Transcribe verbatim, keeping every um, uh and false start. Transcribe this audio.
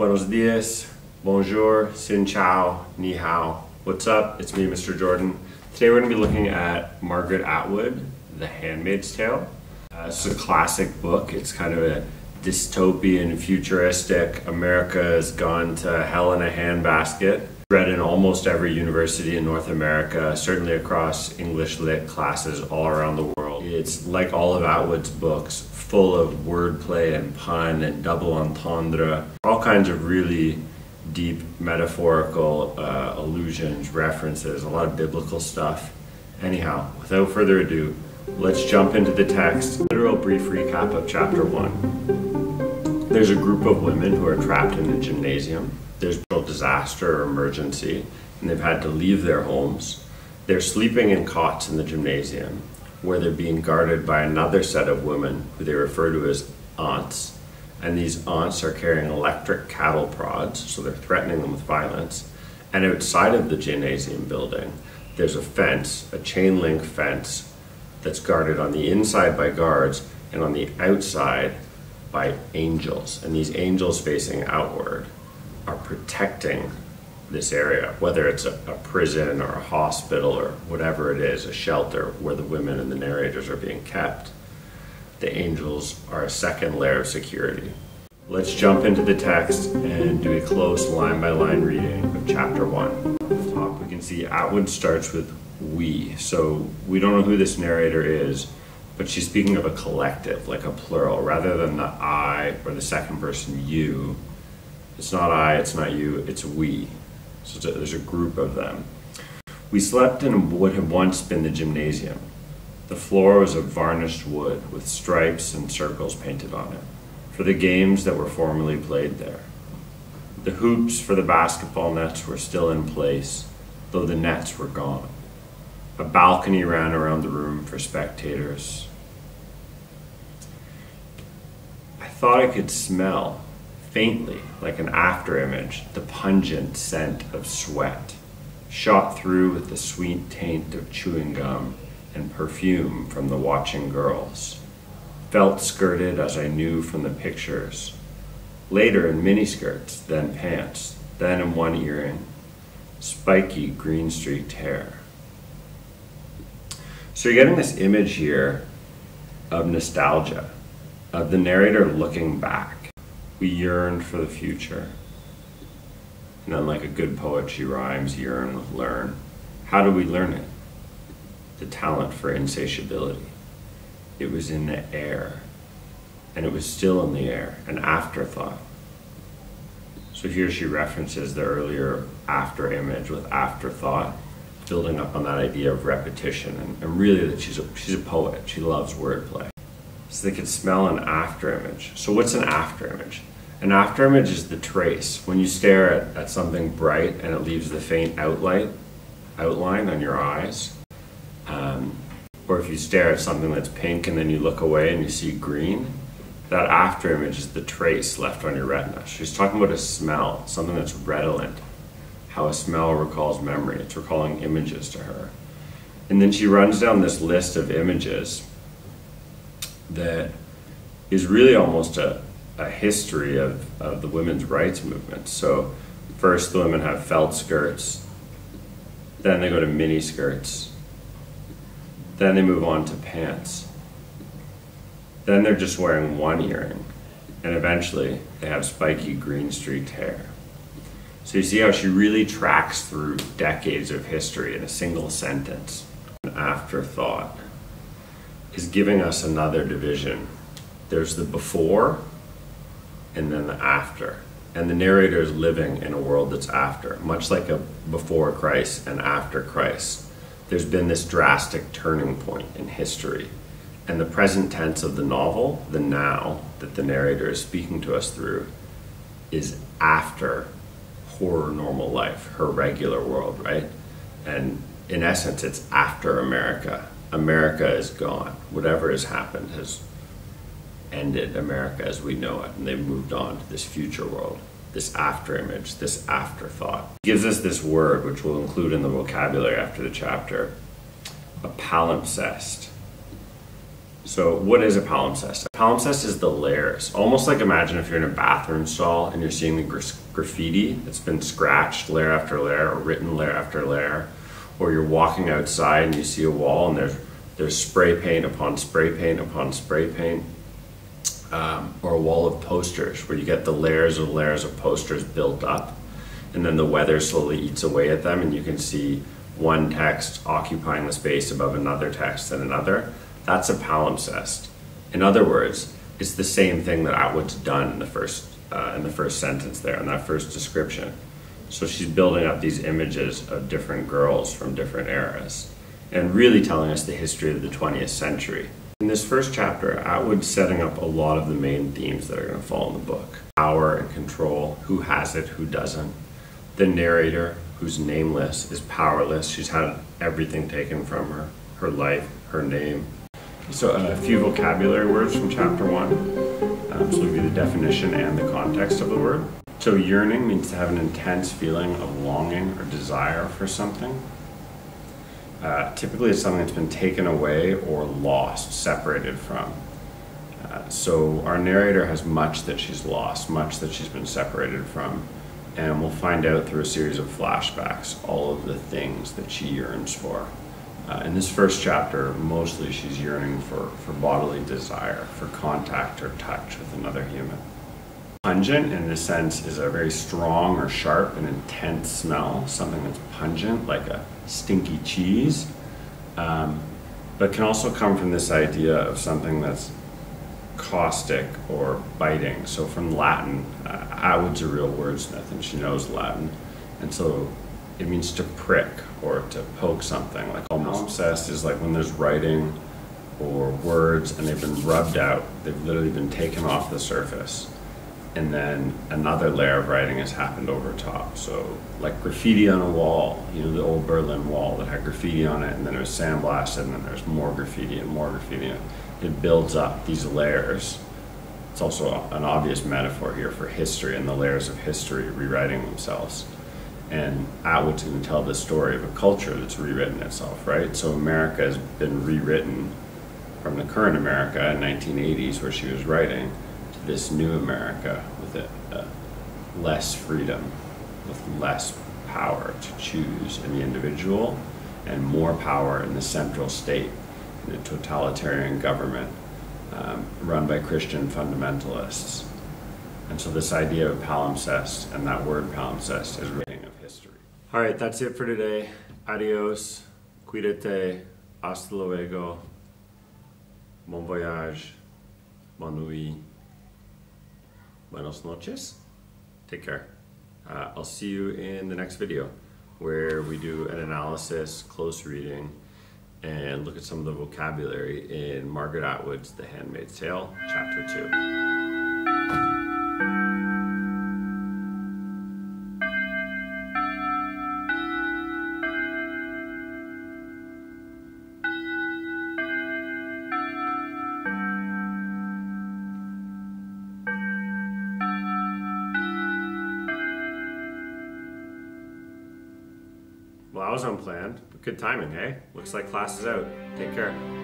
Buenos dias, bonjour, xin chao, ni hao. What's up? It's me, Mister Jordan. Today we're going to be looking at Margaret Atwood, The Handmaid's Tale. Uh, it's a classic book. It's kind of a dystopian, futuristic, America's gone to hell in a handbasket. Read in almost every university in North America, certainly across English lit classes all around the world. It's like all of Atwood's books, full of wordplay and pun and double entendre, all kinds of really deep metaphorical uh, allusions, references, a lot of biblical stuff. Anyhow, without further ado, let's jump into the text. Literal brief recap of chapter one. There's a group of women who are trapped in a gymnasium. There's a disaster or emergency, and they've had to leave their homes. They're sleeping in cots in the gymnasium, where they're being guarded by another set of women who they refer to as aunts. And these aunts are carrying electric cattle prods, so they're threatening them with violence. And outside of the gymnasium building, there's a fence, a chain link fence, that's guarded on the inside by guards and on the outside by angels. And these angels facing outward are protecting this area, whether it's a, a prison or a hospital or whatever it is, a shelter where the women and the narrators are being kept. The angels are a second layer of security. Let's jump into the text and do a close line-by-line reading of chapter one. At the top we can see Atwood starts with we, so we don't know who this narrator is, but she's speaking of a collective, like a plural, rather than the I or the second person you. It's not I, it's not you, it's we. So it's a, there's a group of them. We slept in what had once been the gymnasium. The floor was of varnished wood with stripes and circles painted on it for the games that were formerly played there. The hoops for the basketball nets were still in place, though the nets were gone. A balcony ran around the room for spectators. I thought I could smell, faintly, like an afterimage, the pungent scent of sweat, shot through with the sweet taint of chewing gum and perfume from the watching girls, felt skirted as I knew from the pictures, later in miniskirts, then pants, then in one earring, spiky green-streaked hair. So you're getting this image here of nostalgia, of the narrator looking back. We yearned for the future. And then, like a good poet, she rhymes yearn with learn. How do we learn it? The talent for insatiability. It was in the air, and it was still in the air, an afterthought. So here she references the earlier after image with afterthought, building up on that idea of repetition, and, and really that she's a, she's a poet. She loves wordplay. So they could smell an afterimage. So what's an afterimage? An afterimage is the trace. When you stare at, at something bright and it leaves the faint outline, outline on your eyes, um, or if you stare at something that's pink and then you look away and you see green, that afterimage is the trace left on your retina. She's talking about a smell, something that's redolent, how a smell recalls memory. It's recalling images to her. And then she runs down this list of images that is really almost a, a history of, of the women's rights movement. So first the women have felt skirts, then they go to mini skirts, then they move on to pants, then they're just wearing one earring, and eventually they have spiky green streaked hair. So you see how she really tracks through decades of history in a single sentence. An afterthought is giving us another division. There's the before and then the after. And the narrator is living in a world that's after, much like a before Christ and after Christ. There's been this drastic turning point in history. And the present tense of the novel, the now that the narrator is speaking to us through, is after her normal life, her regular world, right? And in essence, it's after America. America is gone. Whatever has happened has ended America as we know it, and they've moved on to this future world, this afterimage, this afterthought. It gives us this word, which we'll include in the vocabulary after the chapter, a palimpsest. So what is a palimpsest? A palimpsest is the layers. Almost like, imagine if you're in a bathroom stall and you're seeing the gr graffiti that's been scratched layer after layer or written layer after layer. Or you're walking outside and you see a wall and there's, there's spray paint upon spray paint upon spray paint. Um, or a wall of posters where you get the layers and layers of posters built up. And then the weather slowly eats away at them and you can see one text occupying the space above another text and another. That's a palimpsest. In other words, it's the same thing that Atwood's done in the first, uh, in the first sentence there, in that first description. So she's building up these images of different girls from different eras and really telling us the history of the twentieth century. In this first chapter, Atwood's setting up a lot of the main themes that are going to fall in the book. Power and control, who has it, who doesn't. The narrator, who's nameless, is powerless. She's had everything taken from her, her life, her name. So a few vocabulary words from chapter one. Um, so we'll give you the definition and the context of the word. So yearning means to have an intense feeling of longing or desire for something. Uh, typically it's something that's been taken away or lost, separated from. Uh, so our narrator has much that she's lost, much that she's been separated from. And we'll find out through a series of flashbacks all of the things that she yearns for. Uh, in this first chapter, mostly she's yearning for, for bodily desire, for contact or touch with another human. Pungent, in this sense, is a very strong or sharp and intense smell, something that's pungent, like a stinky cheese, um, but can also come from this idea of something that's caustic or biting. So from Latin, uh, Atwood's a real wordsmith and she knows Latin, and so it means to prick or to poke something. Like palimpsest is like when there's writing or words and they've been rubbed out, they've literally been taken off the surface, and then another layer of writing has happened over top. So like graffiti on a wall, you know, the old Berlin Wall that had graffiti on it, and then it was sandblasted, and then there's more graffiti and more graffiti. It builds up these layers. It's also an obvious metaphor here for history and the layers of history rewriting themselves. And Atwood's going to tell the story of a culture that's rewritten itself, right? So America has been rewritten from the current America in nineteen eighties, where she was writing, to this new America with it, uh, less freedom, with less power to choose in the individual, and more power in the central state, in a totalitarian government um, run by Christian fundamentalists. And so this idea of palimpsest and that word palimpsest is writing of history. All right, that's it for today. Adios, cuídate, hasta luego, bon voyage, bonne nuit, buenas noches. Take care. Uh, I'll see you in the next video, where we do an analysis, close reading, and look at some of the vocabulary in Margaret Atwood's The Handmaid's Tale, Chapter two. Well, that was unplanned, but good timing, hey? Looks like class is out. Take care.